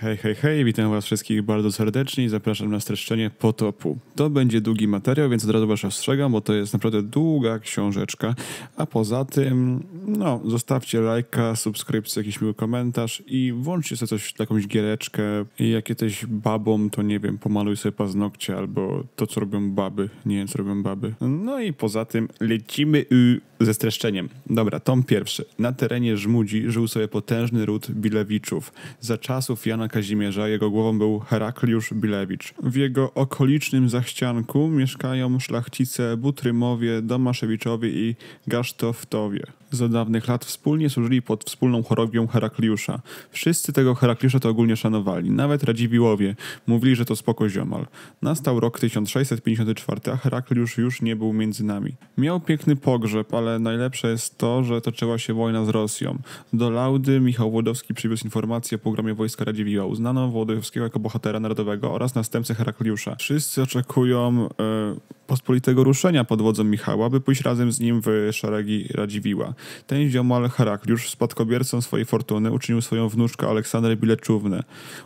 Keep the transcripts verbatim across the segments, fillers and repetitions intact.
Hej, hej, hej, witam was wszystkich bardzo serdecznie i zapraszam na streszczenie Potopu. To będzie długi materiał, więc od razu was ostrzegam, bo to jest naprawdę długa książeczka. A poza tym, no, zostawcie lajka, subskrypcję, jakiś miły komentarz i włączcie sobie coś, jakąś giereczkę. I jak jesteś babą, to nie wiem, pomaluj sobie paznokcie albo to, co robią baby. Nie wiem, co robią baby. No i poza tym lecimy ze streszczeniem. Dobra, tom pierwszy. Na terenie Żmudzi żył sobie potężny ród Billewiczów. Za czasów Jana Kazimierza jego głową był Herakliusz Billewicz. W jego okolicznym zachcianku mieszkają szlachcice Butrymowie, Domaszewiczowie i Gasztowtowie. Za dawnych lat wspólnie służyli pod wspólną chorobią Herakliusza. Wszyscy tego Herakliusza to ogólnie szanowali, nawet Radziwiłowie. Mówili, że to spoko ziomal. Nastał rok tysiąc sześćset pięćdziesiąty czwarty, a Herakliusz już nie był między nami. Miał piękny pogrzeb, ale najlepsze jest to, że toczyła się wojna z Rosją. Do Laudy Michał Wodowski przywiózł informację o pogromie wojska Radziwiłła. Uznano Wołodyjowskiego jako bohatera narodowego oraz następcę Herakliusza. Wszyscy oczekują Yy... pospolitego ruszenia pod wodzą Michała, by pójść razem z nim w szeregi Radziwiłła. Ten ziomal Herakliusz, spadkobiercą swojej fortuny, uczynił swoją wnuczkę Aleksandrę Bileczównę.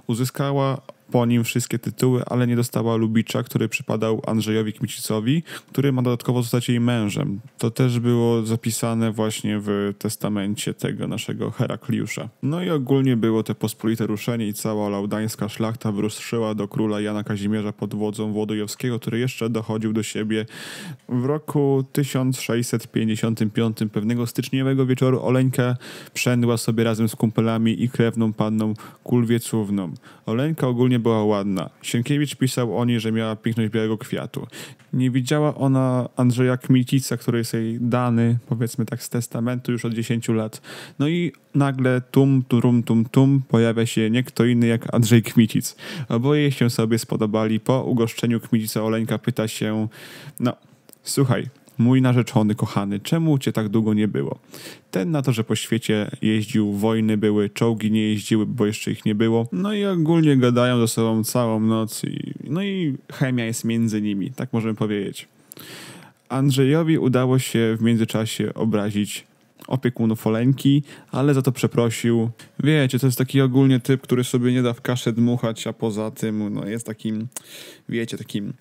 Uzyskała po nim wszystkie tytuły, ale nie dostała Lubicza, który przypadał Andrzejowi Kmicicowi, który ma dodatkowo zostać jej mężem. To też było zapisane właśnie w testamencie tego naszego Herakliusza. No i ogólnie było to pospolite ruszenie i cała laudańska szlachta wyruszyła do króla Jana Kazimierza pod wodzą Wołodyjowskiego, który jeszcze dochodził do siebie. W roku tysiąc sześćset pięćdziesiątym piątym pewnego styczniowego wieczoru Oleńka przędła sobie razem z kumpelami i krewną panną Kulwiecówną. Oleńka ogólnie była ładna. Sienkiewicz pisał o niej, że miała piękność białego kwiatu. Nie widziała ona Andrzeja Kmicica, który jest jej dany, powiedzmy tak, z testamentu już od dziesięciu lat. No i nagle tum, turum, tum, tum pojawia się nie kto inny jak Andrzej Kmicic. Oboje się sobie spodobali. Po ugoszczeniu Kmicica Oleńka pyta się: no, słuchaj, mój narzeczony, kochany, czemu cię tak długo nie było? Ten na to, że po świecie jeździł, wojny były, czołgi nie jeździły, bo jeszcze ich nie było. No i ogólnie gadają ze sobą całą noc i, no i chemia jest między nimi, tak możemy powiedzieć. Andrzejowi udało się w międzyczasie obrazić opiekunów Oleńki, ale za to przeprosił. Wiecie, to jest taki ogólnie typ, który sobie nie da w kaszę dmuchać, a poza tym no, jest takim, wiecie, takim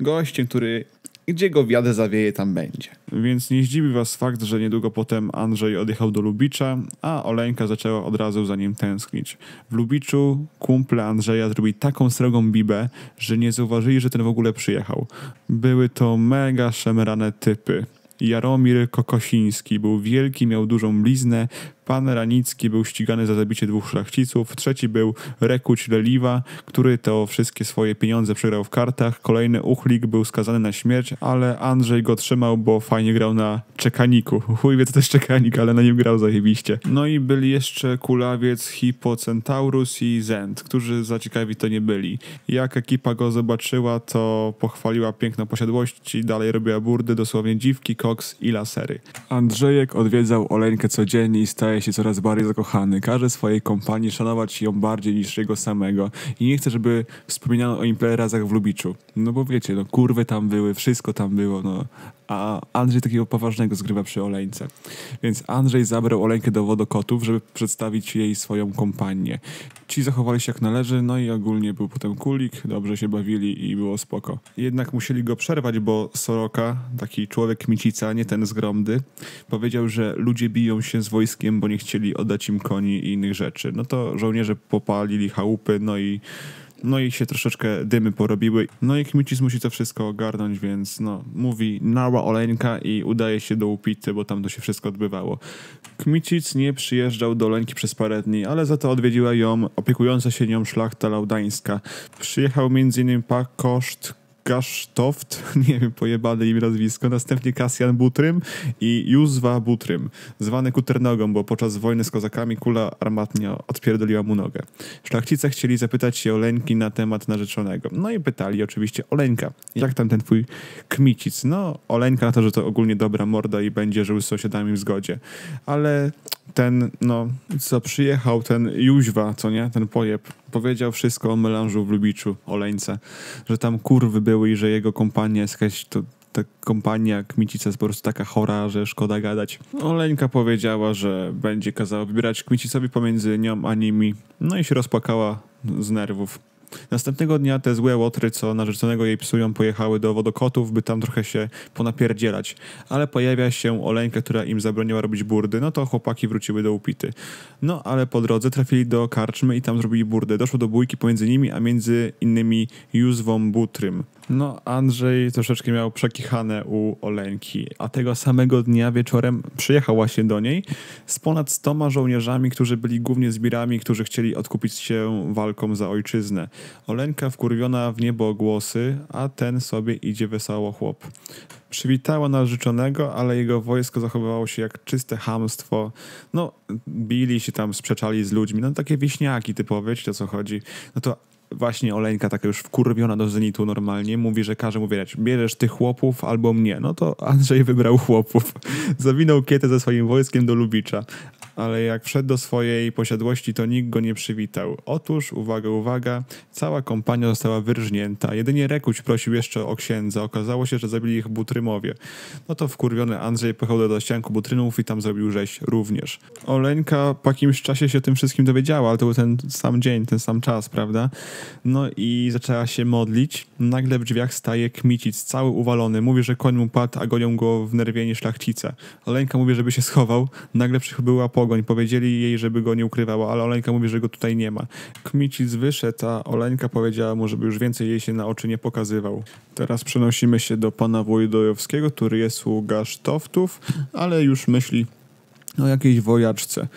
gościem, który gdzie go wiadę zawieje, tam będzie. Więc nie zdziwi was fakt, że niedługo potem Andrzej odjechał do Lubicza, a Oleńka zaczęła od razu za nim tęsknić. W Lubiczu kumple Andrzeja zrobili taką srogą bibę, że nie zauważyli, że ten w ogóle przyjechał. Były to mega szemrane typy. Jaromir Kokosiński był wielki, miał dużą bliznę. Pan Ranicki był ścigany za zabicie dwóch szlachciców. Trzeci był Rekuć Leliwa, który to wszystkie swoje pieniądze przegrał w kartach. Kolejny Uchlik był skazany na śmierć, ale Andrzej go trzymał, bo fajnie grał na czekaniku. Chuj wie, co to jest czekanik, ale na nim grał zajebiście. No i byli jeszcze Kulawiec, Hipocentaurus i Zend, którzy za ciekawi to nie byli. Jak ekipa go zobaczyła, to pochwaliła piękno posiadłości, dalej robiła burdy, dosłownie dziwki, koks i lasery. Andrzejek odwiedzał Oleńkę codziennie i staje się coraz bardziej zakochany. Każe swojej kompanii szanować ją bardziej niż jego samego i nie chce, żeby wspominano o imprezach w Lubiczu. No bo wiecie, no kurwy tam były, wszystko tam było, no. A Andrzej takiego poważnego zgrywa przy Oleńce. Więc Andrzej zabrał Oleńkę do Wodokotów, żeby przedstawić jej swoją kompanię. Ci zachowali się jak należy, no i ogólnie był potem kulik, dobrze się bawili i było spoko. Jednak musieli go przerwać, bo Soroka, taki człowiek Kmicica, nie ten z Gromdy, powiedział, że ludzie biją się z wojskiem, bo nie chcieli oddać im koni i innych rzeczy. No to żołnierze popalili chałupy, no i No i się troszeczkę dymy porobiły. No i Kmicic musi to wszystko ogarnąć, więc no, mówi nała Oleńka i udaje się do Upity, bo tam to się wszystko odbywało. Kmicic nie przyjeżdżał do Oleńki przez parę dni, ale za to odwiedziła ją opiekująca się nią szlachta laudańska. Przyjechał między innymi Pakoszt Gasztowt, nie wiem, pojebane im nazwisko, następnie Kasjan Butrym i Józwa Butrym, zwany Kuternogą, bo podczas wojny z kozakami kula armatnia odpierdoliła mu nogę. Szlachcice chcieli zapytać się Oleńki na temat narzeczonego. No i pytali oczywiście: Oleńka, jak tam ten twój Kmicic? No, Oleńka na to, że to ogólnie dobra morda i będzie żył z sąsiadami w zgodzie. Ale ten, no, co przyjechał, ten Jóźwa, co nie, ten pojeb, powiedział wszystko o melanżu w Lubiczu, Oleńce, że tam kurwy były i że jego kompania jest jakaś, to, ta kompania Kmicica jest po prostu taka chora, że szkoda gadać. Oleńka powiedziała, że będzie kazała wybierać Kmicicowi pomiędzy nią a nimi, no i się rozpłakała z nerwów. Następnego dnia te złe łotry, co narzeczonego jej psują, pojechały do Wodokotów, by tam trochę się ponapierdzielać. Ale pojawia się Oleńka, która im zabroniła robić burdy, no to chłopaki wróciły do Upity. No ale po drodze trafili do karczmy i tam zrobili burdę. Doszło do bójki pomiędzy nimi, a między innymi Józwą Butrym. No Andrzej troszeczkę miał przekichane u Oleńki, a tego samego dnia wieczorem przyjechał właśnie do niej z ponad stoma żołnierzami, którzy byli głównie zbirami, którzy chcieli odkupić się walką za ojczyznę. Oleńka wkurwiona w niebo głosy, a ten sobie idzie wesoło chłop. Przywitała narzeczonego, ale jego wojsko zachowywało się jak czyste chamstwo. No, bili się tam, sprzeczali z ludźmi. No takie wieśniaki typowe, wiecie o co chodzi. No to właśnie Oleńka taka już wkurwiona do zenitu normalnie mówi, że każe mu wybierać. Bierzesz tych chłopów albo mnie. No to Andrzej wybrał chłopów. Zawinął kietę ze swoim wojskiem do Lubicza. Ale jak wszedł do swojej posiadłości, to nikt go nie przywitał. Otóż, uwaga, uwaga, cała kompania została wyrżnięta. Jedynie Rekuć prosił jeszcze o księdza. Okazało się, że zabili ich Butrymowie. No to wkurwiony Andrzej pojechał do dościanku Butrynów i tam zrobił rzeź również. Oleńka po jakimś czasie się o tym wszystkim dowiedziała, ale to był ten sam dzień, ten sam czas, prawda? No i zaczęła się modlić. Nagle w drzwiach staje Kmicic, cały uwalony. Mówi, że koń mu padł, a gonią go w nerwienie szlachcice. Oleńka mówi, żeby się schował. Nagle przybyła pogoń. Powiedzieli jej, żeby go nie ukrywała, ale Oleńka mówi, że go tutaj nie ma. Kmicic wyszedł, a Oleńka powiedziała mu, żeby już więcej jej się na oczy nie pokazywał. Teraz przenosimy się do pana Wołodyjowskiego, który jest u Gasztowtów, ale już myśli o jakiejś wojaczce.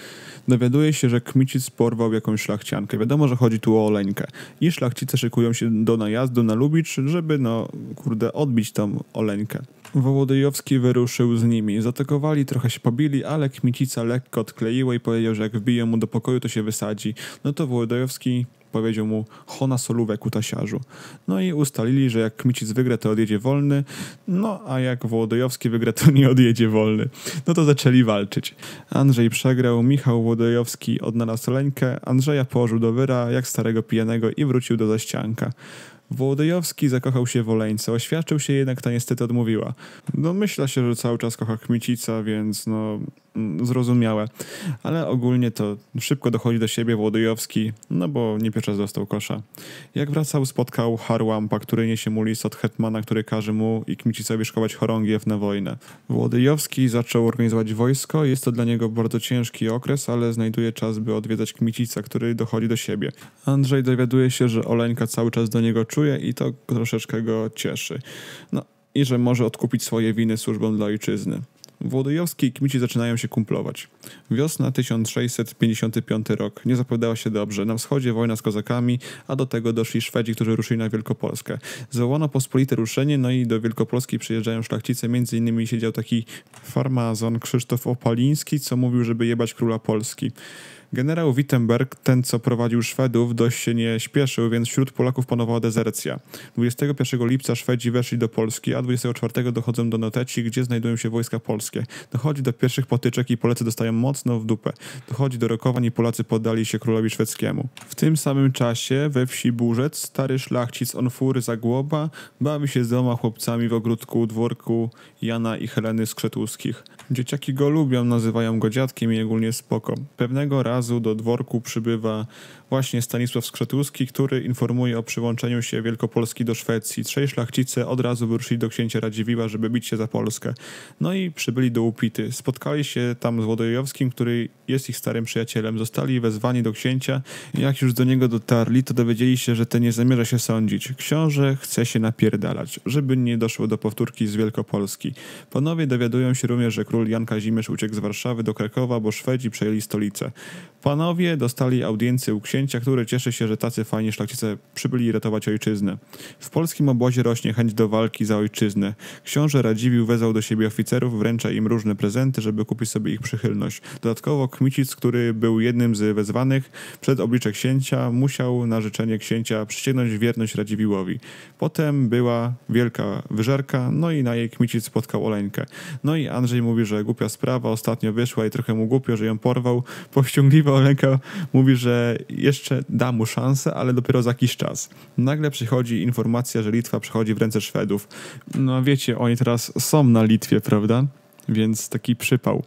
Dowiaduje się, że Kmicic porwał jakąś szlachciankę. Wiadomo, że chodzi tu o Oleńkę. I szlachcice szykują się do najazdu na Lubicz, żeby, no, kurde, odbić tą Oleńkę. Wołodyjowski wyruszył z nimi. Zatakowali, trochę się pobili, ale Kmicica lekko odkleiło i powiedział, że jak wbiją mu do pokoju, to się wysadzi. No to Wołodyjowski powiedział mu: hona solówek, kutasiarzu. No i ustalili, że jak Kmicic wygra, to odjedzie wolny, no a jak Wołodyjowski wygra, to nie odjedzie wolny. No to zaczęli walczyć. Andrzej przegrał, Michał Wołodyjowski odnalazł Oleńkę, Andrzeja położył do wyra jak starego pijanego i wrócił do zaścianka. Wołodyjowski zakochał się w Oleńce, oświadczył się jednak, ta niestety odmówiła. Domyśla się, że cały czas kocha Kmicica, więc no zrozumiałe. Ale ogólnie to szybko dochodzi do siebie Wołodyjowski, no bo nie pierwszy raz dostał kosza. Jak wracał, spotkał Harłampa, który niesie mu list od hetmana, który każe mu i Kmicicowi szkować chorągiew na wojnę. Wołodyjowski zaczął organizować wojsko. Jest to dla niego bardzo ciężki okres, ale znajduje czas, by odwiedzać Kmicica, który dochodzi do siebie. Andrzej dowiaduje się, że Oleńka cały czas do niego czuje i to troszeczkę go cieszy. No i że może odkupić swoje winy służbą dla ojczyzny. Wołodyjowski i Kmici zaczynają się kumplować. Wiosna tysiąc sześćset pięćdziesiąty piąty rok. Nie zapowiadała się dobrze. Na wschodzie wojna z kozakami, a do tego doszli Szwedzi, którzy ruszyli na Wielkopolskę. Zwołano pospolite ruszenie, no i do Wielkopolski przyjeżdżają szlachcice. Między innymi siedział taki farmazon Krzysztof Opaliński, co mówił, żeby jebać króla Polski. Generał Wittenberg, ten co prowadził Szwedów, dość się nie śpieszył, więc wśród Polaków panowała dezercja. dwudziestego pierwszego lipca Szwedzi weszli do Polski, a dwudziestego czwartego dochodzą do Noteci, gdzie znajdują się wojska polskie. Dochodzi do pierwszych potyczek i Polacy dostają mocno w dupę. Dochodzi do rokowań i Polacy poddali się królowi szwedzkiemu. W tym samym czasie we wsi Burzec stary szlachcic Onufry Zagłoba bawi się z dwoma chłopcami w ogródku dworku Jana i Heleny Skrzetuskich. Dzieciaki go lubią, nazywają go dziadkiem i ogólnie spoko. Pewnego razu do dworku przybywa właśnie Stanisław Skrzetuski, który informuje o przyłączeniu się Wielkopolski do Szwecji. Trzej szlachcice od razu wyruszyli do księcia Radziwiła, żeby bić się za Polskę. No i przybyli do Upity. Spotkali się tam z Wołodyjowskim, który jest ich starym przyjacielem. Zostali wezwani do księcia. Jak już do niego dotarli, to dowiedzieli się, że ten nie zamierza się sądzić. Książę chce się napierdalać, żeby nie doszło do powtórki z Wielkopolski. Panowie dowiadują się również, że król Jan Kazimierz uciekł z Warszawy do Krakowa, bo Szwedzi przejęli stolicę. Panowie dostali audiencję u księcia, który cieszy się, że tacy fajni szlachcice przybyli ratować ojczyznę. W polskim obozie rośnie chęć do walki za ojczyznę. Książę Radziwiłł wezwał do siebie oficerów, wręcza im różne prezenty, żeby kupić sobie ich przychylność. Dodatkowo Kmicic, który był jednym z wezwanych, przed oblicze księcia musiał na życzenie księcia przyciągnąć wierność Radziwiłłowi. Potem była wielka wyżerka, no i na jej Kmicic spotkał Oleńkę. No i Andrzej mówi, że głupia sprawa, ostatnio wyszła i trochę mu głupio, że ją porwał. Powściągliwa Oleńka mówi, że jeszcze da mu szansę, ale dopiero za jakiś czas. Nagle przychodzi informacja, że Litwa przechodzi w ręce Szwedów. No wiecie, oni teraz są na Litwie, prawda? więc taki przypał.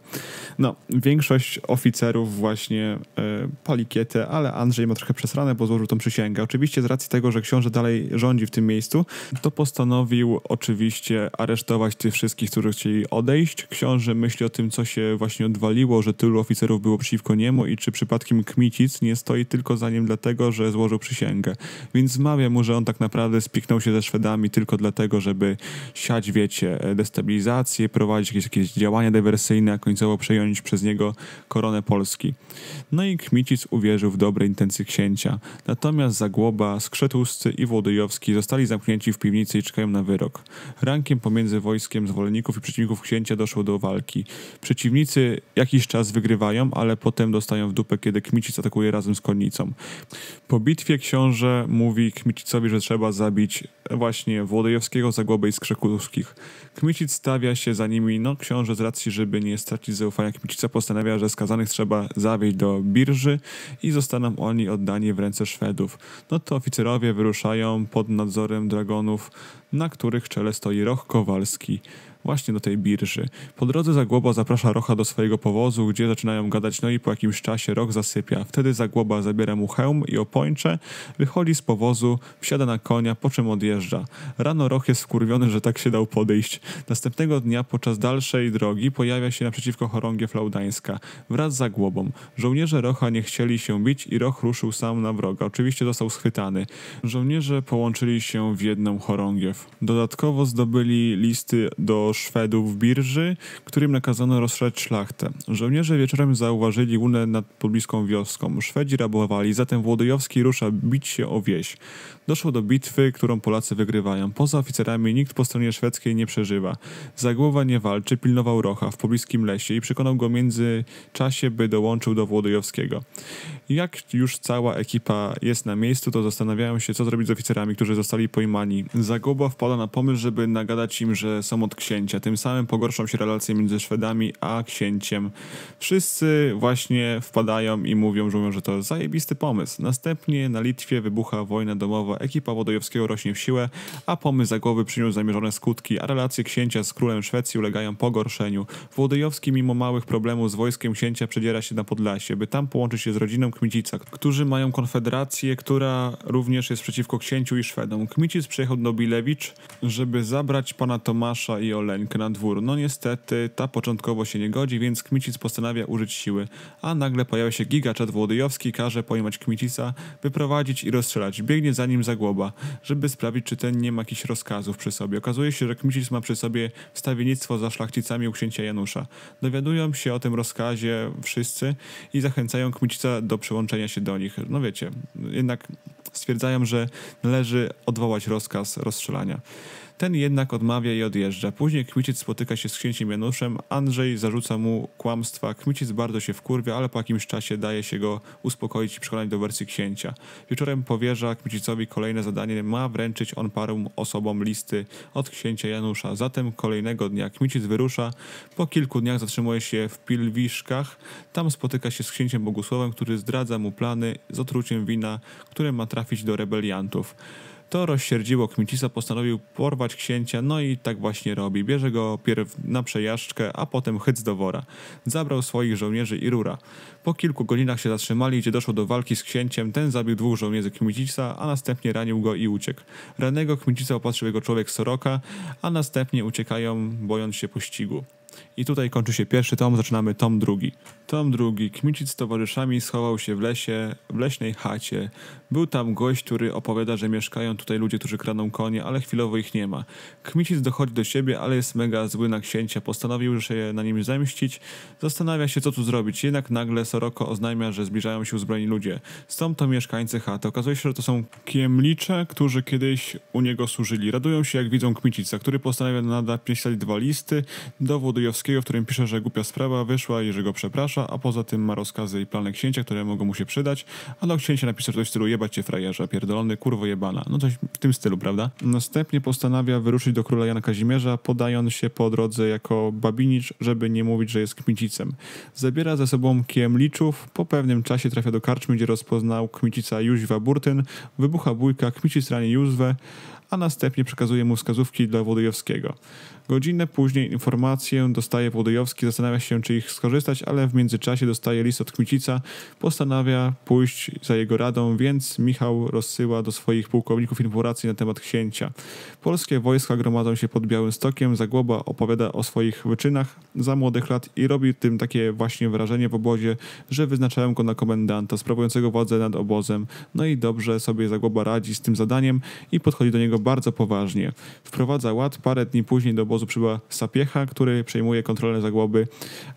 No, większość oficerów właśnie y, pali kietę, ale Andrzej ma trochę przesrane, bo złożył tą przysięgę. Oczywiście z racji tego, że książę dalej rządzi w tym miejscu, to postanowił oczywiście aresztować tych wszystkich, którzy chcieli odejść. Książę myśli o tym, co się właśnie odwaliło, że tylu oficerów było przeciwko niemu i czy przypadkiem Kmicic nie stoi tylko za nim dlatego, że złożył przysięgę. Więc zmawia mu, że on tak naprawdę spiknął się ze Szwedami tylko dlatego, żeby siać, wiecie, destabilizację, prowadzić jakieś, jakieś działania dywersyjne, a końcowo przejąć przez niego koronę Polski. No i Kmicic uwierzył w dobre intencje księcia. Natomiast Zagłoba, Skrzetuscy i Wołodyjowski zostali zamknięci w piwnicy i czekają na wyrok. Rankiem pomiędzy wojskiem zwolenników i przeciwników księcia doszło do walki. Przeciwnicy jakiś czas wygrywają, ale potem dostają w dupę, kiedy Kmicic atakuje razem z konnicą. Po bitwie książę mówi Kmicicowi, że trzeba zabić właśnie Wołodyjowskiego, Zagłobę i Skrzetuskich. Kmicic stawia się za nimi, no książę z racji, żeby nie stracić zaufania Kmicica, postanawia, że skazanych trzeba zawieźć do Birży i zostaną oni oddani w ręce Szwedów. No to oficerowie wyruszają pod nadzorem dragonów, na których czele stoi Roch Kowalski, właśnie do tej Birży. Po drodze Zagłoba zaprasza Rocha do swojego powozu, gdzie zaczynają gadać, no i po jakimś czasie Roch zasypia. Wtedy Zagłoba zabiera mu hełm i opończe, wychodzi z powozu, wsiada na konia, po czym odjeżdża. Rano Roch jest wkurwiony, że tak się dał podejść. Następnego dnia podczas dalszej drogi pojawia się naprzeciwko chorągiew Laudańska wraz z Zagłobą. Żołnierze Rocha nie chcieli się bić i Roch ruszył sam na wroga. Oczywiście został schwytany. Żołnierze połączyli się w jedną chorągiew. Dodatkowo zdobyli listy do Szwedów w Birży, którym nakazano rozszerzać szlachtę. Żołnierze wieczorem zauważyli łunę nad pobliską wioską. Szwedzi rabowali, zatem Wołodyjowski rusza bić się o wieś. Doszło do bitwy, którą Polacy wygrywają. Poza oficerami nikt po stronie szwedzkiej nie przeżywa. Zagłoba nie walczy, pilnował Rocha w pobliskim lesie i przekonał go w międzyczasie, by dołączył do Wołodyjowskiego. Jak już cała ekipa jest na miejscu, to zastanawiają się, co zrobić z oficerami, którzy zostali pojmani. Zagłoba wpada na pomysł, żeby nagadać im, że są od księcia. Tym samym pogorszą się relacje między Szwedami a księciem. Wszyscy właśnie wpadają i mówią, że, mówią, że to zajebisty pomysł. Następnie na Litwie wybucha wojna domowa, ekipa Wołodyjowskiego rośnie w siłę, a pomysł Zagłoby przyniósł zamierzone skutki, a relacje księcia z królem Szwecji ulegają pogorszeniu. Wołodyjowski mimo małych problemów z wojskiem księcia przedziera się na Podlasie, by tam połączyć się z rodziną Kmicica, którzy mają konfederację, która również jest przeciwko księciu i Szwedom. Kmicic przyjechał do Billewicz, żeby zabrać pana Tomasza i Oleńkę na dwór. No niestety ta początkowo się nie godzi, więc Kmicic postanawia użyć siły, a nagle pojawia się gigaczad Wołodyjowski, każe pojmać Kmicica, wyprowadzić i rozstrzelać. Biegnie za nim Zagłoba, żeby sprawdzić, czy ten nie ma jakichś rozkazów przy sobie. Okazuje się, że Kmicic ma przy sobie wstawiennictwo za szlachcicami u księcia Janusza. Dowiadują się o tym rozkazie wszyscy i zachęcają Kmicica do przyłączenia się do nich. No wiecie, jednak stwierdzają, że należy odwołać rozkaz rozstrzelania. Ten jednak odmawia i odjeżdża. Później Kmicic spotyka się z księciem Januszem. Andrzej zarzuca mu kłamstwa. Kmicic bardzo się wkurwia, ale po jakimś czasie daje się go uspokoić i przekonać do wersji księcia. Wieczorem powierza Kmicicowi kolejne zadanie. Ma wręczyć on paru osobom listy od księcia Janusza. Zatem kolejnego dnia Kmicic wyrusza. Po kilku dniach zatrzymuje się w Pilwiszkach. Tam spotyka się z księciem Bogusławem, który zdradza mu plany z otruciem wina, które ma trafić do rebeliantów. To rozsierdziło Kmicica, postanowił porwać księcia, no i tak właśnie robi. Bierze go pierw na przejażdżkę, a potem hyc do wora. Zabrał swoich żołnierzy i rura. Po kilku godzinach się zatrzymali, gdzie doszło do walki z księciem. Ten zabił dwóch żołnierzy Kmicica, a następnie ranił go i uciekł. Rannego Kmicica opatrzył jego człowiek Soroka, a następnie uciekają, bojąc się pościgu. I tutaj kończy się pierwszy tom, zaczynamy tom drugi. Tom drugi. Kmicic z towarzyszami schował się w lesie, w leśnej chacie. Był tam gość, który opowiada, że mieszkają tutaj ludzie, którzy kradną konie, ale chwilowo ich nie ma. Kmicic dochodzi do siebie, ale jest mega zły na księcia. Postanowił się na nim zemścić. Zastanawia się, co tu zrobić. Jednak nagle Soroko oznajmia, że zbliżają się uzbrojeni ludzie. Stąd to mieszkańcy chaty. Okazuje się, że to są kiemlicze, którzy kiedyś u niego służyli. Radują się, jak widzą Kmicica, który postanawia napisać dwa listy do Wołodyjowskiego, w którym pisze, że głupia sprawa wyszła i że go przeprasza, a poza tym ma rozkazy i plany księcia, które mogą mu się przydać, a do księcia napisał coś w stylu jebać cię frajerze, pierdolony, kurwo jebana. No coś w tym stylu, prawda? Następnie postanawia wyruszyć do króla Jana Kazimierza, podając się po drodze jako babinicz, żeby nie mówić, że jest Kmicicem. Zabiera ze sobą kiemliczów, po pewnym czasie trafia do karczmy, gdzie rozpoznał Kmicica Józwa Butrym, wybucha bójka, Kmicic rani Józwę, a następnie przekazuje mu wskazówki dla Wołodyjowskiego. Godzinę później informację dostaje Wołodyjowski, zastanawia się, czy ich skorzystać, ale w międzyczasie dostaje list od Kmicica, postanawia pójść za jego radą, więc Michał rozsyła do swoich pułkowników informacje na temat księcia. Polskie wojska gromadzą się pod Białymstokiem, Zagłoba opowiada o swoich wyczynach za młodych lat i robi tym takie właśnie wrażenie w obozie, że wyznaczają go na komendanta sprawującego władzę nad obozem. No i dobrze sobie Zagłoba radzi z tym zadaniem i podchodzi do niego bardzo poważnie. Wprowadza ład, parę dni później do obozu przybywa Sapieha, który przejmuje kontrolę Zagłoby,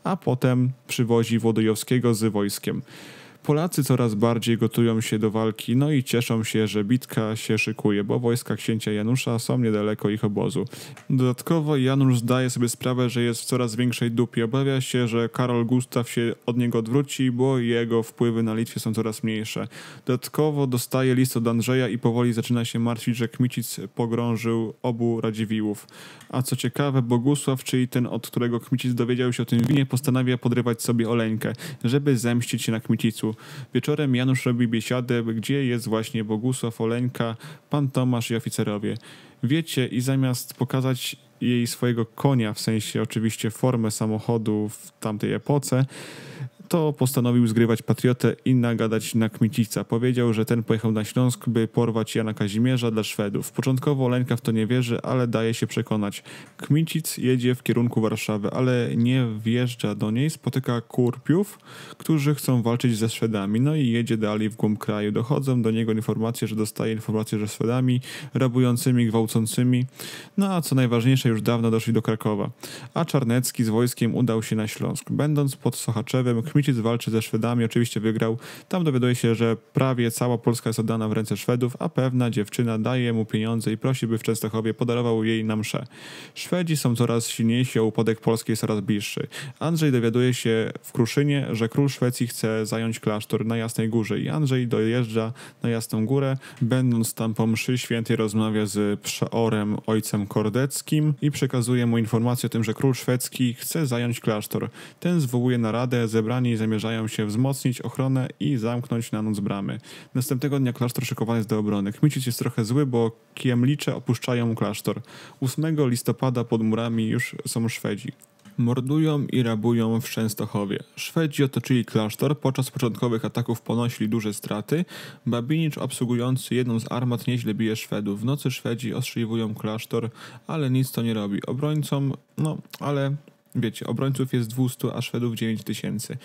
a potem przywozi Wołodyjowskiego z wojskiem. Polacy coraz bardziej gotują się do walki, no i cieszą się, że bitka się szykuje, bo wojska księcia Janusza są niedaleko ich obozu. Dodatkowo Janusz zdaje sobie sprawę, że jest w coraz większej dupie. Obawia się, że Karol Gustaw się od niego odwróci, bo jego wpływy na Litwie są coraz mniejsze. Dodatkowo dostaje list od Andrzeja i powoli zaczyna się martwić, że Kmicic pogrążył obu Radziwiłłów. A co ciekawe, Bogusław, czyli ten, od którego Kmicic dowiedział się o tym winie, postanawia podrywać sobie Oleńkę, żeby zemścić się na Kmicicu. Wieczorem Janusz robi biesiadę, gdzie jest właśnie Bogusław, Oleńka, pan Tomasz i oficerowie. Wiecie, i zamiast pokazać jej swojego konia, w sensie oczywiście formę samochodu w tamtej epoce, to postanowił zgrywać patriotę i nagadać na Kmicica. Powiedział, że ten pojechał na Śląsk, by porwać Jana Kazimierza dla Szwedów. Początkowo Oleńka w to nie wierzy, ale daje się przekonać. Kmicic jedzie w kierunku Warszawy, ale nie wjeżdża do niej. Spotyka Kurpiów, którzy chcą walczyć ze Szwedami. No i jedzie dalej w głąb kraju. Dochodzą do niego informacje, że dostaje informacje, że Szwedami rabującymi, gwałcącymi. No a co najważniejsze, już dawno doszli do Krakowa. A Czarniecki z wojskiem udał się na Śląsk. Będąc pod Sochaczewem, Kmicic Kmicic walczy ze Szwedami, oczywiście wygrał. Tam dowiaduje się, że prawie cała Polska jest oddana w ręce Szwedów, a pewna dziewczyna daje mu pieniądze i prosi, by w Częstochowie podarował jej na mszę. Szwedzi są coraz silniejsi, a upadek Polski jest coraz bliższy. Andrzej dowiaduje się w Kruszynie, że król Szwecji chce zająć klasztor na Jasnej Górze i Andrzej dojeżdża na Jasną Górę. Będąc tam po mszy świętej rozmawia z przeorem ojcem Kordeckim i przekazuje mu informację o tym, że król szwedzki chce zająć klasztor. Ten zwołuje naradę, zebranie zamierzają się wzmocnić ochronę i zamknąć na noc bramy. Następnego dnia klasztor szykowany jest do obrony. Kmicic jest trochę zły, bo kiemlicze opuszczają klasztor. ósmego listopada pod murami już są Szwedzi. Mordują i rabują w Częstochowie. Szwedzi otoczyli klasztor, podczas początkowych ataków ponosili duże straty. Babinicz obsługujący jedną z armat nieźle bije Szwedów. W nocy Szwedzi ostrzeliwują klasztor, ale nic to nie robi. Obrońcom, no ale... Wiecie, obrońców jest dwustu, a Szwedów dziewięć tysięcy.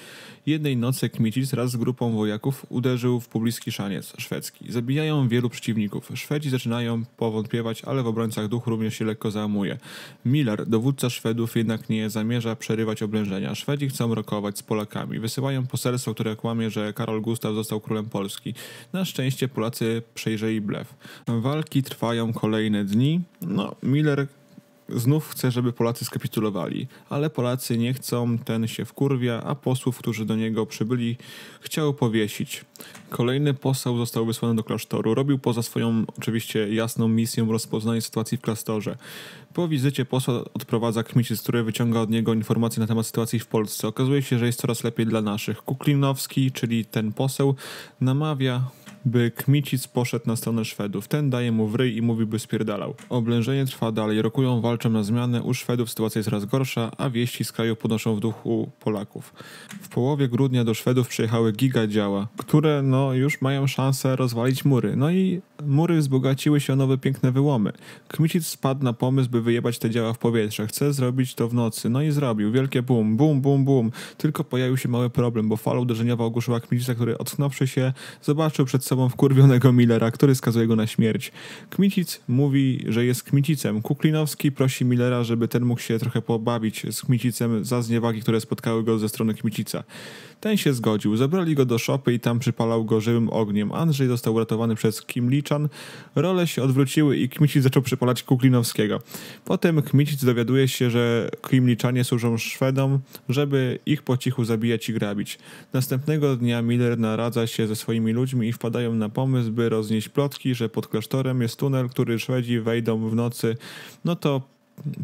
Jednej nocy Kmicic wraz z grupą wojaków uderzył w pobliski szaniec szwedzki. Zabijają wielu przeciwników. Szwedzi zaczynają powątpiewać, ale w obrońcach duch również się lekko załamuje. Miller, dowódca Szwedów, jednak nie zamierza przerywać oblężenia. Szwedzi chcą rokować z Polakami. Wysyłają poselstwo, które kłamie, że Karol Gustaw został królem Polski. Na szczęście Polacy przejrzeli blef. Walki trwają kolejne dni. No, Miller... znów chce, żeby Polacy skapitulowali, ale Polacy nie chcą, ten się wkurwia, a posłów, którzy do niego przybyli, chciał powiesić. Kolejny poseł został wysłany do klasztoru. Robił poza swoją oczywiście jasną misją rozpoznanie sytuacji w klasztorze. Po wizycie posła odprowadza Kmicic, który wyciąga od niego informacje na temat sytuacji w Polsce. Okazuje się, że jest coraz lepiej dla naszych. Kuklinowski, czyli ten poseł, namawia, by Kmicic poszedł na stronę Szwedów. Ten daje mu w ryj i mówi, by spierdalał. Oblężenie trwa dalej. Rokują, walczą na zmianę. U Szwedów sytuacja jest coraz gorsza, a wieści z kraju podnoszą w duchu Polaków. W połowie grudnia do Szwedów przyjechały gigadziała, które no już mają szansę rozwalić mury. No i mury wzbogaciły się o nowe piękne wyłomy. Kmicic spadł na pomysł, by wyjebać te działa w powietrze. Chce zrobić to w nocy. No i zrobił. Wielkie bum, bum, bum, bum. Tylko pojawił się mały problem, bo fala uderzeniowa ogłuszyła Kmicica, który ocknąwszy się, zobaczył przed sobą wkurwionego Millera, który skazuje go na śmierć. Kmicic mówi, że jest Kmicicem. Kuklinowski prosi Millera, żeby ten mógł się trochę pobawić z Kmicicem za zniewagi, które spotkały go ze strony Kmicica. Ten się zgodził. Zabrali go do szopy i tam przypalał go żywym ogniem. Andrzej został uratowany przez Kimliczan. Role się odwróciły i Kmicic zaczął przypalać Kuklinowskiego. Potem Kmicic dowiaduje się, że Kimliczanie służą Szwedom, żeby ich po cichu zabijać i grabić. Następnego dnia Miller naradza się ze swoimi ludźmi i wpada na pomysł, by roznieść plotki, że pod klasztorem jest tunel, który Szwedzi wejdą w nocy. No to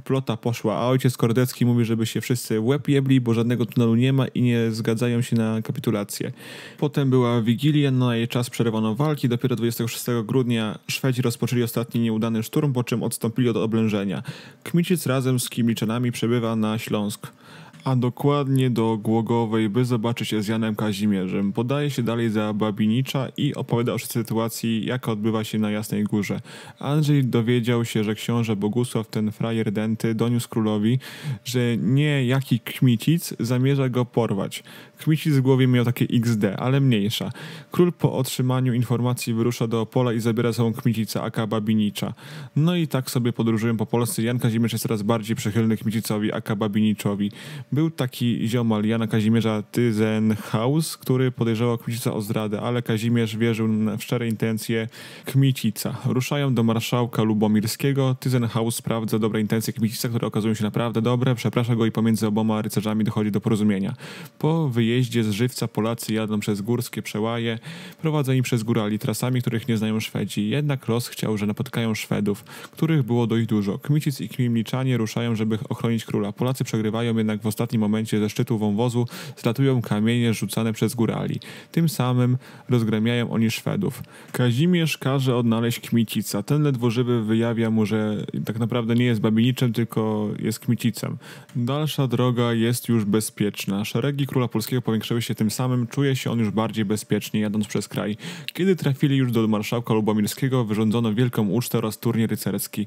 plota poszła, a ojciec Kordecki mówi, żeby się wszyscy łeb jebli, bo żadnego tunelu nie ma i nie zgadzają się na kapitulację. Potem była Wigilia, na jej czas przerwano walki. Dopiero dwudziestego szóstego grudnia Szwedzi rozpoczęli ostatni nieudany szturm, po czym odstąpili od oblężenia. Kmicic razem z Kimliczanami przebywa na Śląsk, a dokładnie do Głogowej, by zobaczyć się z Janem Kazimierzem. Podaje się dalej za Babinicza i opowiada o sytuacji, jaka odbywa się na Jasnej Górze. Andrzej dowiedział się, że książę Bogusław, ten frajer dęty, doniósł królowi, że nie jaki Kmicic zamierza go porwać. Kmicic w głowie miał takie iks de, ale mniejsza. Król po otrzymaniu informacji wyrusza do Opola i zabiera sobą Kmicica, aka Babinicza. No i tak sobie podróżują po Polsce. Jan Kazimierz jest coraz bardziej przychylny Kmicicowi, aka Babiniczowi. Był taki ziomal Jana Kazimierza, Tyzenhaus, który podejrzewał Kmicica o zdradę, ale Kazimierz wierzył w szczere intencje Kmicica. Ruszają do marszałka Lubomirskiego. Tyzenhaus sprawdza dobre intencje Kmicica, które okazują się naprawdę dobre, przeprasza go i pomiędzy oboma rycerzami dochodzi do porozumienia. Po wyjeździe z Żywca Polacy jadą przez górskie przełaje, prowadzeni przez górali trasami, których nie znają Szwedzi. Jednak los chciał, że napotkają Szwedów, których było dość dużo. Kmicic i Kimliczanie ruszają, żeby ochronić króla. Polacy przegrywają, jednak w W ostatnim momencie ze szczytu wąwozu zlatują kamienie rzucane przez górali. Tym samym rozgramiają oni Szwedów. Kazimierz każe odnaleźć Kmicica. Ten ledwo żywy wyjawia mu, że tak naprawdę nie jest Babiniczem, tylko jest Kmicicem. Dalsza droga jest już bezpieczna. Szeregi króla polskiego powiększyły się, tym samym czuje się on już bardziej bezpiecznie, jadąc przez kraj. Kiedy trafili już do marszałka Lubomirskiego, wyrządzono wielką ucztę oraz turniej rycerski.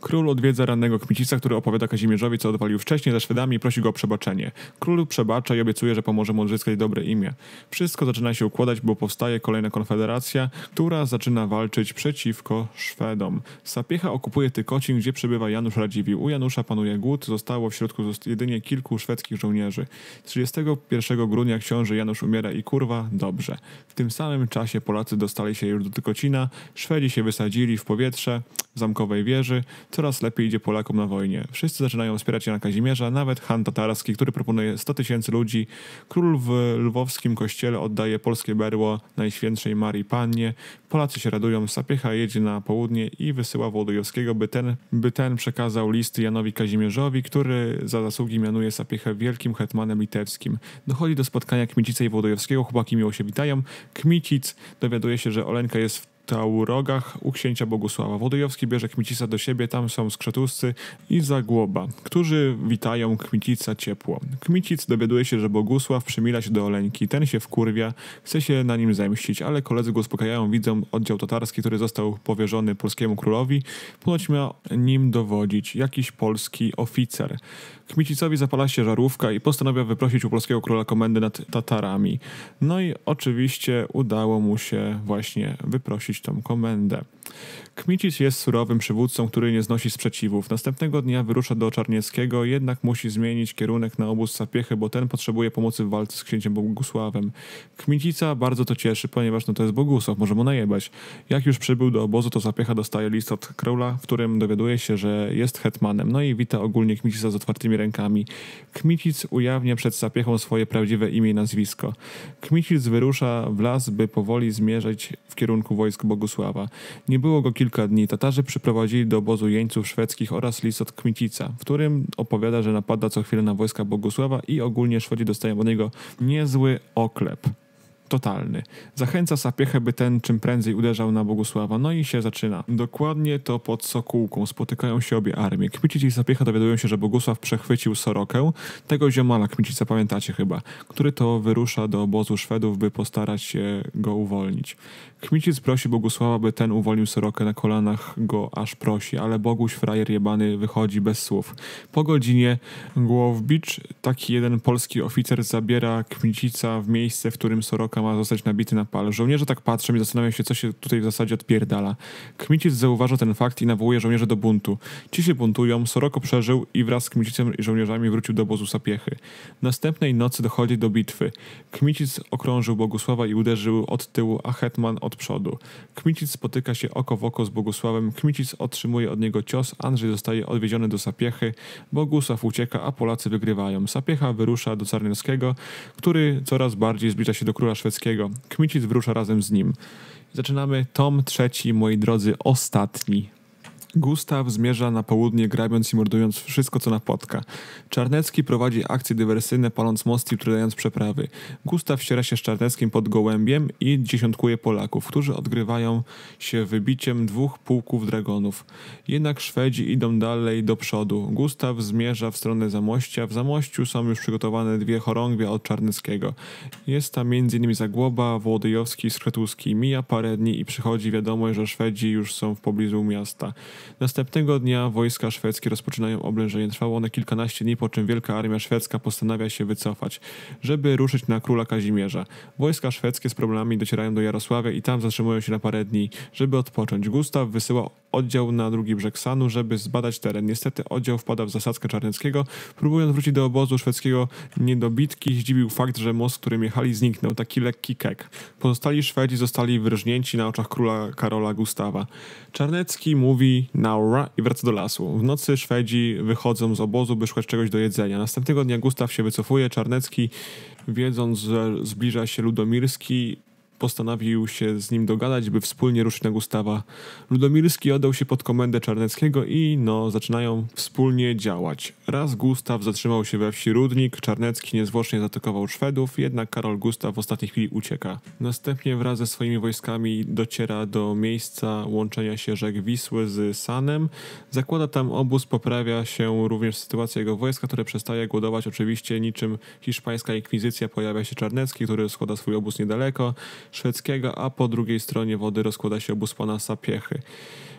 Król odwiedza rannego Kmicica, który opowiada Kazimierzowi, co odwalił wcześniej ze Szwedami, i prosi go o przebaczenie. Król przebacza i obiecuje, że pomoże mu odzyskać dobre imię. Wszystko zaczyna się układać, bo powstaje kolejna konfederacja, która zaczyna walczyć przeciwko Szwedom. Sapieha okupuje Tykocin, gdzie przebywa Janusz Radziwiłł. U Janusza panuje głód, zostało w środku jedynie kilku szwedzkich żołnierzy. trzydziestego pierwszego grudnia książę Janusz umiera i kurwa dobrze. W tym samym czasie Polacy dostali się już do Tykocina, Szwedzi się wysadzili w powietrze zamkowej wieży. Coraz lepiej idzie Polakom na wojnie. Wszyscy zaczynają wspierać Jana Kazimierza, nawet Han Tatarski, który proponuje sto tysięcy ludzi. Król w lwowskim kościele oddaje polskie berło Najświętszej Marii Pannie. Polacy się radują, Sapieha jedzie na południe i wysyła Wołodyjowskiego, by ten, by ten przekazał listy Janowi Kazimierzowi, który za zasługi mianuje Sapiechę wielkim hetmanem litewskim. Dochodzi do spotkania Kmicica i Wołodyjowskiego, chłopaki miło się witają. Kmicic dowiaduje się, że Oleńka jest w Taurogach u księcia Bogusława. Wołodyjowski bierze Kmicica do siebie, tam są Skrzetuscy i Zagłoba, którzy witają Kmicica ciepło. Kmicic dowiaduje się, że Bogusław przymila się do Oleńki, ten się wkurwia, chce się na nim zemścić, ale koledzy go uspokajają, widzą oddział tatarski, który został powierzony polskiemu królowi, ponoć miał nim dowodzić jakiś polski oficer. Kmicicowi zapala się żarówka i postanawia wyprosić u polskiego króla komendy nad Tatarami. No i oczywiście udało mu się właśnie wyprosić tą komendę. Kmicic jest surowym przywódcą, który nie znosi sprzeciwów. Następnego dnia wyrusza do Czarnieckiego, jednak musi zmienić kierunek na obóz Sapiechy, bo ten potrzebuje pomocy w walce z księciem Bogusławem. Kmicica bardzo to cieszy, ponieważ no to jest Bogusław, może mu najebać. Jak już przybył do obozu, to Sapieha dostaje list od króla, w którym dowiaduje się, że jest hetmanem. No i wita ogólnie Kmicica z otwartymi rękami. Kmicic ujawnia przed Sapiechą swoje prawdziwe imię i nazwisko. Kmicic wyrusza w las, by powoli zmierzać w kierunku wojsk Bogusława. Nie było go kilka dni. Tatarzy przyprowadzili do obozu jeńców szwedzkich oraz list od Kmicica, w którym opowiada, że napada co chwilę na wojska Bogusława i ogólnie Szwedzi dostają od niego niezły oklep. Totalny. Zachęca Sapiechę, by ten czym prędzej uderzał na Bogusława. No i się zaczyna. Dokładnie to pod Sokółką. Spotykają się obie armie. Kmicic i Sapieha dowiadują się, że Bogusław przechwycił Sorokę, tego ziomala Kmicica, pamiętacie chyba, który to wyrusza do obozu Szwedów, by postarać się go uwolnić. Kmicic prosi Bogusława, by ten uwolnił Sorokę, na kolanach go aż prosi, ale Boguś, frajer jebany, wychodzi bez słów. Po godzinie Głowbicz, taki jeden polski oficer, zabiera Kmicica w miejsce, w którym Soroka ma zostać nabity na pal. Żołnierze tak patrzą i zastanawiają się, co się tutaj w zasadzie odpierdala. Kmicic zauważa ten fakt i nawołuje żołnierzy do buntu. Ci się buntują, Soroko przeżył i wraz z Kmicicem i żołnierzami wrócił do obozu Sapiechy. Następnej nocy dochodzi do bitwy. Kmicic okrążył Bogusława i uderzył od tyłu, a hetman od przodu. Kmicic spotyka się oko w oko z Bogusławem. Kmicic otrzymuje od niego cios, Andrzej zostaje odwieziony do Sapiechy, Bogusław ucieka, a Polacy wygrywają. Sapieha wyrusza do Czarnieckiego, który coraz bardziej zbliża się do króla szwedzkiego. Kmicic wyrusza razem z nim. Zaczynamy tom trzeci, moi drodzy, ostatni. Gustaw zmierza na południe, grabiąc i mordując wszystko, co napotka. Czarniecki prowadzi akcje dywersyjne, paląc mosty i utrudniając przeprawy. Gustaw ściera się z Czarnieckim pod Gołębiem i dziesiątkuje Polaków, którzy odgrywają się wybiciem dwóch pułków dragonów. Jednak Szwedzi idą dalej do przodu. Gustaw zmierza w stronę Zamościa. W Zamościu są już przygotowane dwie chorągwie od Czarnieckiego. Jest tam między innymi Zagłoba, Wołodyjowski i Skrzetuski. Mija parę dni i przychodzi wiadomość, że Szwedzi już są w pobliżu miasta. Następnego dnia wojska szwedzkie rozpoczynają oblężenie. Trwało one kilkanaście dni, po czym wielka armia szwedzka postanawia się wycofać, żeby ruszyć na króla Kazimierza. Wojska szwedzkie z problemami docierają do Jarosławia i tam zatrzymują się na parę dni, żeby odpocząć. Gustaw wysyła oddział na drugi brzeg Sanu, żeby zbadać teren. Niestety oddział wpada w zasadzkę Czarnieckiego. Próbując wrócić do obozu szwedzkiego niedobitki, zdziwił fakt, że most, którym jechali, zniknął. Taki lekki kek. Pozostali Szwedzi zostali wyrżnięci na oczach króla Karola Gustawa. Czarniecki mówi naura i wraca do lasu. W nocy Szwedzi wychodzą z obozu, by szukać czegoś do jedzenia. Następnego dnia Gustaw się wycofuje. Czarniecki, wiedząc, że zbliża się Lubomirski, postanowił się z nim dogadać, by wspólnie ruszyć na Gustawa. Lubomirski oddał się pod komendę Czarnieckiego i no, zaczynają wspólnie działać. Raz Gustaw zatrzymał się we wsi Rudnik, Czarniecki niezwłocznie zaatakował Szwedów, jednak Karol Gustaw w ostatniej chwili ucieka. Następnie wraz ze swoimi wojskami dociera do miejsca łączenia się rzek Wisły z Sanem. Zakłada tam obóz, poprawia się również sytuacja jego wojska, które przestaje głodować. Oczywiście niczym hiszpańska inkwizycja pojawia się Czarniecki, który składa swój obóz niedaleko szwedzkiego, a po drugiej stronie wody rozkłada się obóz pana Sapiechy.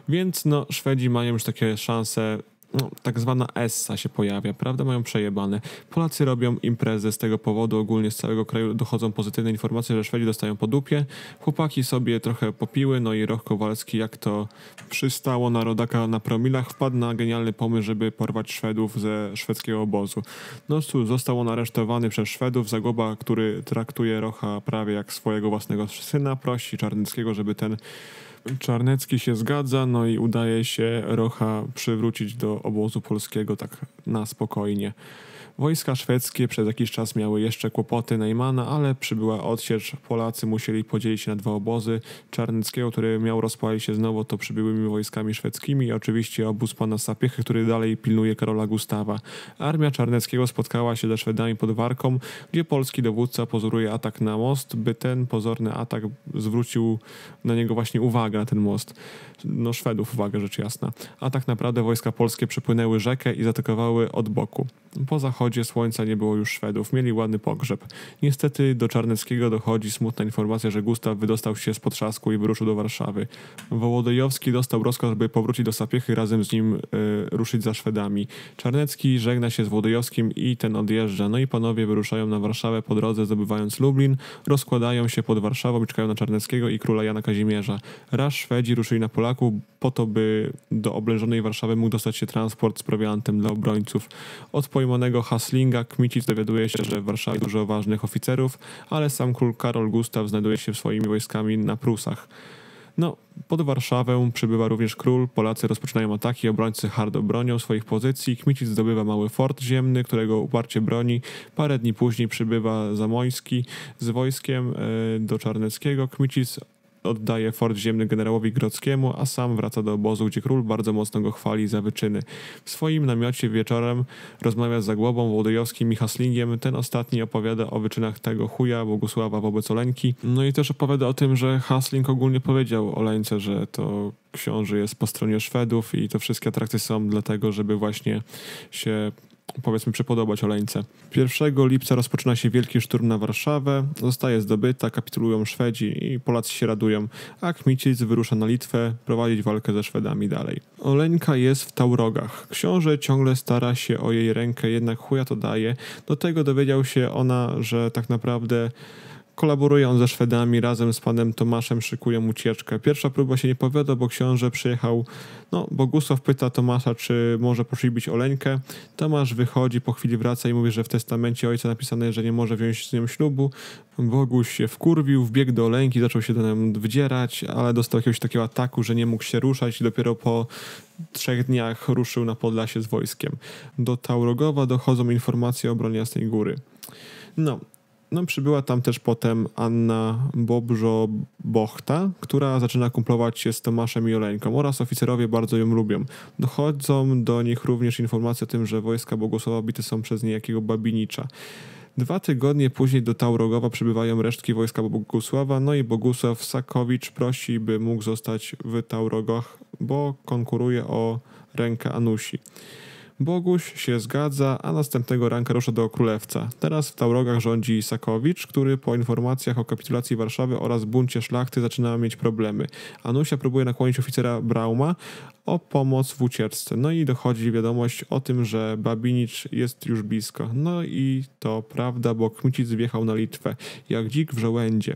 Więc no, Szwedzi mają już takie szanse, no, tak zwana essa się pojawia, prawda? Mają przejebane. Polacy robią imprezę z tego powodu. Ogólnie z całego kraju dochodzą pozytywne informacje, że Szwedzi dostają po dupie. Chłopaki sobie trochę popiły, no i Roch Kowalski, jak to przystało na rodaka na promilach, wpadł na genialny pomysł, żeby porwać Szwedów ze szwedzkiego obozu. No cóż, został on aresztowany przez Szwedów. Zagłoba, który traktuje Rocha prawie jak swojego własnego syna, prosi Czarnieckiego, żeby ten Czarniecki się zgadza, no i udaje się Rocha przywrócić do obozu polskiego tak na spokojnie. Wojska szwedzkie przez jakiś czas miały jeszcze kłopoty Neymana, ale przybyła odsiecz. Polacy musieli podzielić się na dwa obozy. Czarnieckiego, który miał rozpalić się znowu, to przybyłymi wojskami szwedzkimi i oczywiście obóz pana Sapiechy, który dalej pilnuje Karola Gustawa. Armia Czarnieckiego spotkała się ze Szwedami pod Warką, gdzie polski dowódca pozoruje atak na most, by ten pozorny atak zwrócił na niego właśnie uwagę, na ten most. No Szwedów uwagę, rzecz jasna. A tak naprawdę wojska polskie przepłynęły rzekę i zaatakowały od boku. Po zachodzie słońca nie było już Szwedów. Mieli ładny pogrzeb. Niestety do Czarnieckiego dochodzi smutna informacja, że Gustaw wydostał się spod trzasku i wyruszył do Warszawy. Wołodyjowski dostał rozkaz, by powrócić do Sapiechy, razem z nim y, ruszyć za Szwedami. Czarniecki żegna się z Wołodyjowskim i ten odjeżdża. No i panowie wyruszają na Warszawę, po drodze zdobywając Lublin. Rozkładają się pod Warszawą i czekają na Czarnieckiego i króla Jana Kazimierza. Raz Szwedzi ruszyli na Polaków po to, by do oblężonej Warszawy mógł dostać się transport z prowiantem dla obrońców. Odpowiedź pojmowanego Haslinga, Kmicic dowiaduje się, że w Warszawie dużo ważnych oficerów, ale sam król Karol Gustaw znajduje się swoimi wojskami na Prusach. No, pod Warszawę przybywa również król, Polacy rozpoczynają ataki, obrońcy hardo bronią swoich pozycji, Kmicic zdobywa mały fort ziemny, którego uparcie broni. Parę dni później przybywa Zamoyski z wojskiem yy, do Czarnieckiego. Kmicic oddaje fort ziemny generałowi Grodzkiemu, a sam wraca do obozu, gdzie król bardzo mocno go chwali za wyczyny. W swoim namiocie wieczorem rozmawia z Zagłobą, Wołodyjowskim i Haslingiem. Ten ostatni opowiada o wyczynach tego chuja Bogusława wobec Oleńki. No i też opowiada o tym, że Hasling ogólnie powiedział Oleńce, że to książę jest po stronie Szwedów i to wszystkie atrakcje są dlatego, żeby właśnie się, powiedzmy, przypodobać Oleńce. pierwszego lipca rozpoczyna się wielki szturm na Warszawę. Zostaje zdobyta, kapitulują Szwedzi i Polacy się radują, a Kmicic wyrusza na Litwę prowadzić walkę ze Szwedami dalej. Oleńka jest w Taurogach. Książę ciągle stara się o jej rękę, jednak chuja to daje. Do tego dowiedział się ona, że tak naprawdę kolaboruje on ze Szwedami, razem z panem Tomaszem szykują ucieczkę. Pierwsza próba się nie powiodła, bo książę przyjechał. No, Bogusław pyta Tomasza, czy może poślubić Oleńkę. Tomasz wychodzi, po chwili wraca i mówi, że w testamencie ojca napisane, że nie może wziąć z nią ślubu. Boguś się wkurwił, wbiegł do Oleńki, zaczął się do niej wdzierać, ale dostał jakiegoś takiego ataku, że nie mógł się ruszać i dopiero po trzech dniach ruszył na Podlasie z wojskiem. Do Taurogowa dochodzą informacje o broni Jasnej Góry. No, No, przybyła tam też potem Anna Bobrzo-Bochta, która zaczyna kumplować się z Tomaszem i Oleńką oraz oficerowie bardzo ją lubią. Dochodzą do nich również informacje o tym, że wojska Bogusława bite są przez niejakiego Babinicza. Dwa tygodnie później do Taurogowa przybywają resztki wojska Bogusława, no i Bogusław Sakowicz prosi, by mógł zostać w Taurogach, bo konkuruje o rękę Anusi. Boguś się zgadza, a następnego ranka rusza do Królewca. Teraz w Taurogach rządzi Sakowicz, który po informacjach o kapitulacji Warszawy oraz buncie szlachty zaczyna mieć problemy. Anusia próbuje nakłonić oficera Brauma o pomoc w ucieczce. No i dochodzi wiadomość o tym, że Babinicz jest już blisko. No i to prawda, bo Kmicic wjechał na Litwę jak dzik w żołędzie.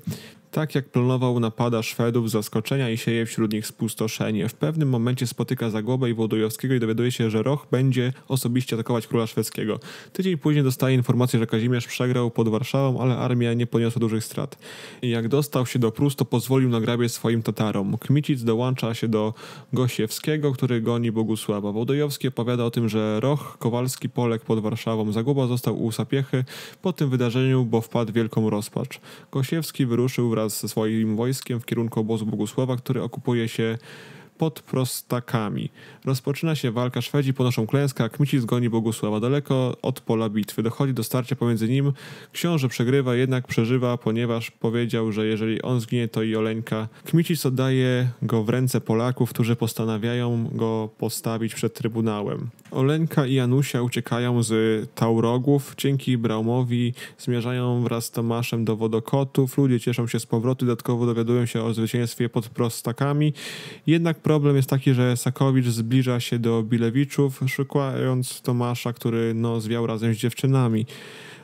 Tak jak planował, napada Szwedów z zaskoczenia i sieje wśród nich spustoszenie. W pewnym momencie spotyka Zagłobę i Wołodyjowskiego i dowiaduje się, że Roch będzie osobiście atakować króla szwedzkiego. Tydzień później dostaje informację, że Kazimierz przegrał pod Warszawą, ale armia nie poniosła dużych strat. I jak dostał się do Prus, to pozwolił na grabie swoim Tatarom. Kmicic dołącza się do Gosiewskiego, który goni Bogusława. Wołodyjowski opowiada o tym, że Roch Kowalski poległ pod Warszawą. Zagłoba został u Sapiechy po tym wydarzeniu, bo wpadł w wielką rozpacz. Gosiewski wyruszył wraz ze swoim wojskiem w kierunku obozu Bogusława, który okupuje się pod Prostakami. Rozpoczyna się walka, Szwedzi ponoszą klęskę, a Kmicic goni Bogusława daleko od pola bitwy. Dochodzi do starcia pomiędzy nim. Książę przegrywa, jednak przeżywa, ponieważ powiedział, że jeżeli on zginie, to i Oleńka. Kmicic oddaje go w ręce Polaków, którzy postanawiają go postawić przed trybunałem. Oleńka i Janusia uciekają z Taurogów. Dzięki Braumowi zmierzają wraz z Tomaszem do Wodokotów. Ludzie cieszą się z powrotu, dodatkowo dowiadują się o zwycięstwie pod Prostakami. Jednak problem jest taki, że Sakowicz zbliża się do Bilewiczów, szukając Tomasza, który no, zwiał razem z dziewczynami.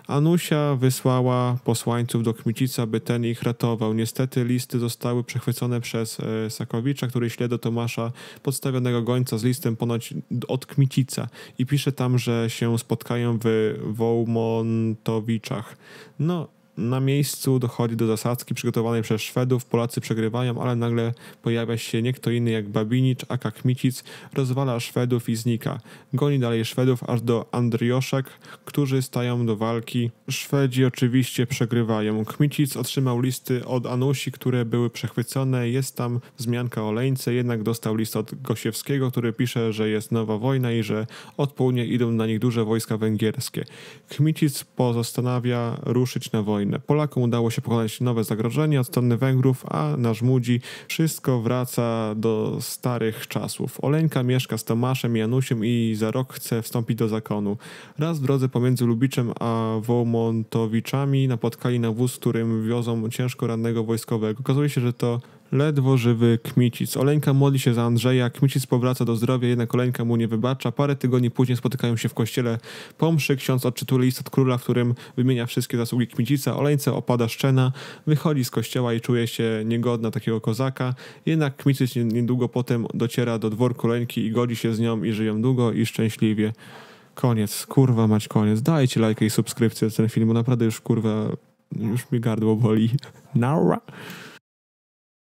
Anusia wysłała posłańców do Kmicica, by ten ich ratował. Niestety listy zostały przechwycone przez e, Sakowicza, który śledzi Tomasza, podstawionego gońca z listem ponoć od Kmicica i pisze tam, że się spotkają w Wołmontowiczach. No, na miejscu dochodzi do zasadzki przygotowanej przez Szwedów. Polacy przegrywają, ale nagle pojawia się nie kto inny jak Babinicz, aka Kmicic, rozwala Szwedów i znika. Goni dalej Szwedów aż do Andrioszek, którzy stają do walki. Szwedzi oczywiście przegrywają. Kmicic otrzymał listy od Anusi, które były przechwycone. Jest tam wzmianka o Leńce, jednak dostał list od Gosiewskiego, który pisze, że jest nowa wojna i że od południa idą na nich duże wojska węgierskie. Kmicic postanawia ruszyć na wojnę. Polakom udało się pokonać nowe zagrożenie od strony Węgrów, a na Żmudzi wszystko wraca do starych czasów. Oleńka mieszka z Tomaszem i Janusiem i za rok chce wstąpić do zakonu. Raz w drodze pomiędzy Lubiczem a Wołmontowiczami napotkali na wóz, którym wiozą ciężko rannego wojskowego. Okazuje się, że to ledwo żywy Kmicic. Oleńka modli się za Andrzeja, Kmicic powraca do zdrowia, jednak Oleńka mu nie wybacza. Parę tygodni później spotykają się w kościele po mszy. Ksiądz odczytuje list od króla, w którym wymienia wszystkie zasługi Kmicica. Oleńce opada szczena, wychodzi z kościoła i czuje się niegodna takiego kozaka. Jednak Kmicic niedługo potem dociera do dworku Oleńki i godzi się z nią i żyją długo i szczęśliwie. Koniec, kurwa mać koniec. Dajcie lajkę i subskrypcję ten film, bo naprawdę już kurwa, już mi gardło boli. Naura.